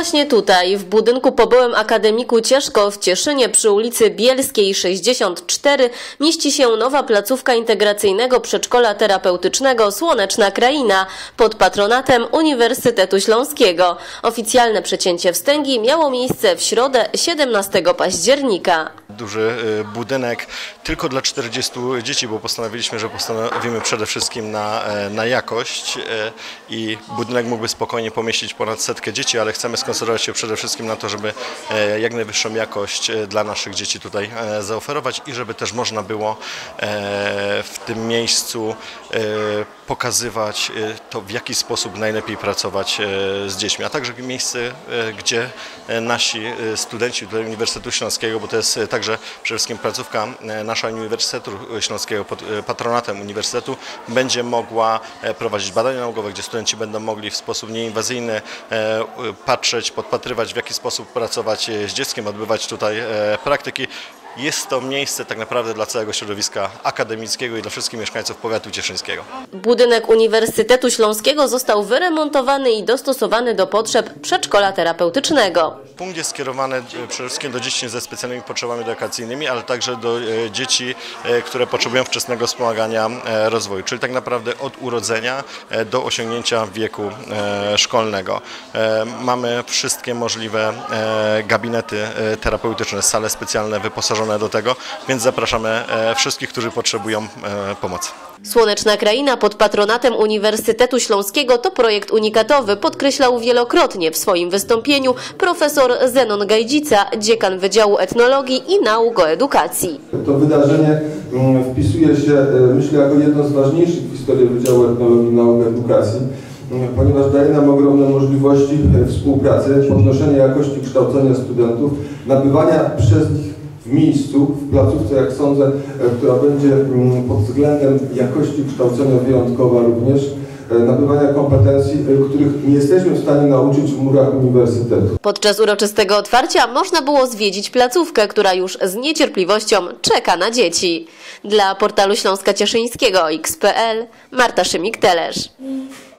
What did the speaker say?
właśnie tutaj, w budynku po byłym akademiku Cieszko w Cieszynie przy ulicy Bielskiej 64 mieści się nowa placówka integracyjnego przedszkola terapeutycznego Słoneczna Kraina pod patronatem Uniwersytetu Śląskiego. Oficjalne przecięcie wstęgi miało miejsce w środę 17 października. Duży budynek tylko dla 40 dzieci, bo postanowiliśmy, że postawimy przede wszystkim na jakość i budynek mógłby spokojnie pomieścić ponad 100 dzieci, ale chcemy skoncentrować się przede wszystkim na to, żeby jak najwyższą jakość dla naszych dzieci tutaj zaoferować i żeby też można było w tym miejscu pokazywać to, w jaki sposób najlepiej pracować z dziećmi, a także miejsce, gdzie nasi studenci tutaj Uniwersytetu Śląskiego, bo to jest także przede wszystkim placówka nasza Uniwersytetu Śląskiego pod patronatem Uniwersytetu, będzie mogła prowadzić badania naukowe, gdzie studenci będą mogli w sposób nieinwazyjny patrzeć, podpatrywać, w jaki sposób pracować z dzieckiem, odbywać tutaj praktyki. Jest to miejsce tak naprawdę dla całego środowiska akademickiego i dla wszystkich mieszkańców powiatu cieszyńskiego. Budynek Uniwersytetu Śląskiego został wyremontowany i dostosowany do potrzeb przedszkola terapeutycznego. Punkt jest skierowany przede wszystkim do dzieci ze specjalnymi potrzebami edukacyjnymi, ale także do dzieci, które potrzebują wczesnego wspomagania rozwoju, czyli tak naprawdę od urodzenia do osiągnięcia wieku szkolnego. Mamy wszystkie możliwe gabinety terapeutyczne, sale specjalne wyposażone do tego, więc zapraszamy wszystkich, którzy potrzebują pomocy. Słoneczna Kraina pod patronatem Uniwersytetu Śląskiego to projekt unikatowy, podkreślał wielokrotnie w swoim wystąpieniu profesor Zenon Gajdzica, dziekan Wydziału Etnologii i Nauk o Edukacji. To wydarzenie wpisuje się, myślę, jako jedno z ważniejszych w historii Wydziału Etnologii i Nauk o Edukacji, ponieważ daje nam ogromne możliwości współpracy, podnoszenia jakości kształcenia studentów, nabywania przez nich w miejscu, w placówce, jak sądzę, która będzie pod względem jakości kształcenia wyjątkowa również, nabywania kompetencji, których nie jesteśmy w stanie nauczyć w murach uniwersytetu. Podczas uroczystego otwarcia można było zwiedzić placówkę, która już z niecierpliwością czeka na dzieci. Dla portalu Śląska Cieszyńskiego, x.pl, Marta Szymik-Telerz.